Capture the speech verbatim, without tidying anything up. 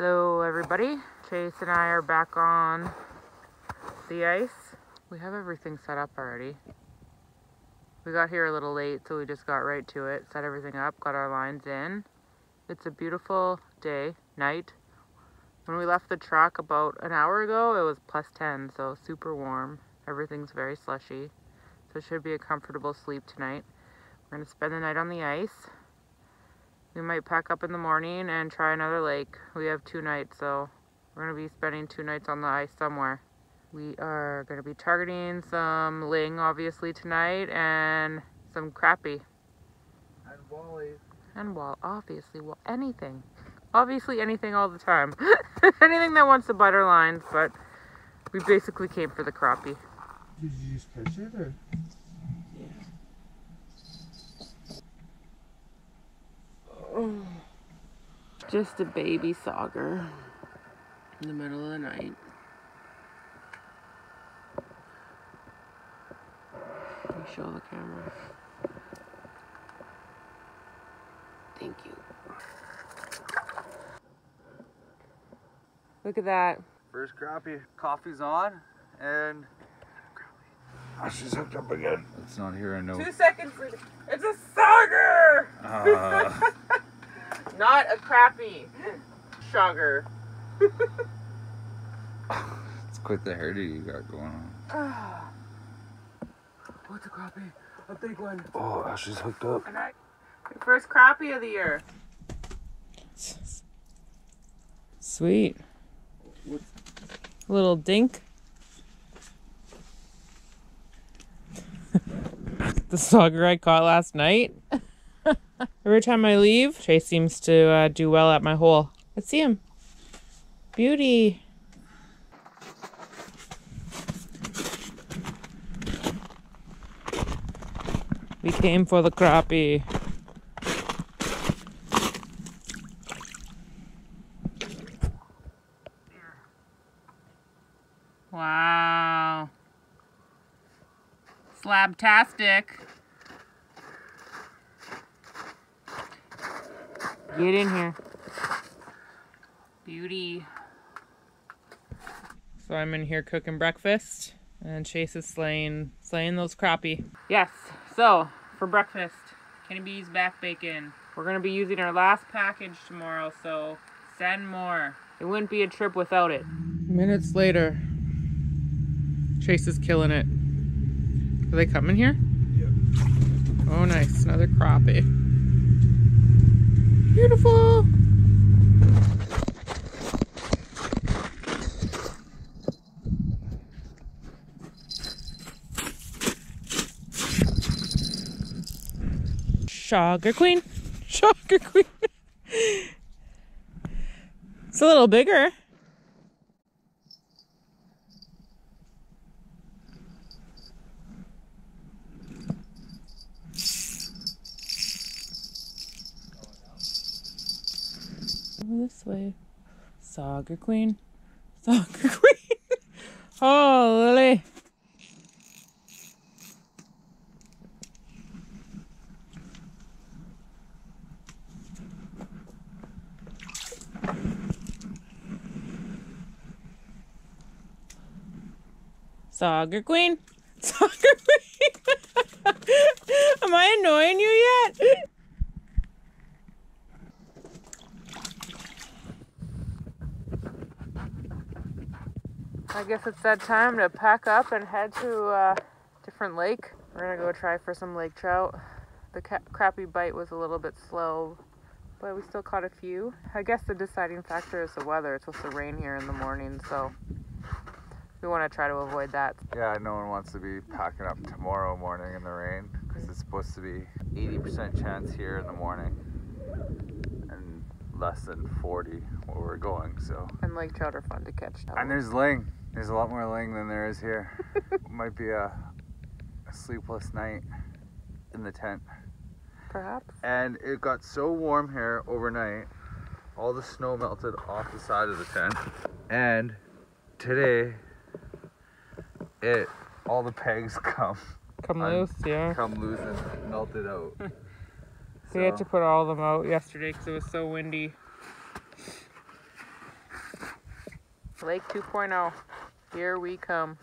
Hello everybody, Chase and I are back on the ice. We have everything set up already. We got here a little late, so we just got right to it, set everything up, got our lines in. It's a beautiful day, night. When we left the truck about an hour ago, it was plus ten, so super warm. Everything's very slushy, so it should be a comfortable sleep tonight. We're gonna spend the night on the ice. We might pack up in the morning and try another lake. We have two nights, so we're going to be spending two nights on the ice somewhere. We are going to be targeting some ling, obviously, tonight, and some crappie. And wallies. And wall, obviously, well, anything. Obviously anything all the time. Anything that wants to bite our lines, but we basically came for the crappie. Did you just catch it, or...? Just a baby sauger in the middle of the night. Let me show the camera. Thank you. Look at that. First crappie. Coffee's on and oh, she's hooked up again. It's not here, I know. Two seconds. It's a sauger! Uh... Not a crappie. Sugar. It's quite the herder you got going on. Oh. What's a crappie? A big one. Oh, Ashley's hooked up. And I, your first crappie of the year. Sweet. What? Little dink. The sauger I caught last night. Every time I leave, Chase seems to uh, do well at my hole. Let's see him. Beauty. We came for the crappie. Wow. Slabtastic. Get in here. Beauty. So I'm in here cooking breakfast and Chase is slaying, slaying those crappie. Yes, so for breakfast, Kenny B's back bacon. We're gonna be using our last package tomorrow, so send more. It wouldn't be a trip without it. Minutes later, Chase is killing it. Are they coming here? Yep. Oh nice, another crappie. Beautiful. Sugar queen. Sugar queen. It's a little bigger. This way. Sauger queen. Sauger queen. Holy. Sauger queen. Sauger queen. Am I annoying you yet? I guess it's that time to pack up and head to a different lake. We're gonna go try for some lake trout. The crappie bite was a little bit slow, but we still caught a few. I guess the deciding factor is the weather. It's supposed to rain here in the morning, so we want to try to avoid that. Yeah, no one wants to be packing up tomorrow morning in the rain because it's supposed to be eighty percent chance here in the morning and less than forty where we're going, so. And lake trout are fun to catch now. And there's ling. There's a lot more ling than there is here. It might be a, a sleepless night in the tent. Perhaps. And it got so warm here overnight, all the snow melted off the side of the tent. And today, it all the pegs come. Come un, loose, yeah. Come loose and melted out. So, so we had to put all of them out yesterday because it was so windy. Lake two point oh. Here we come.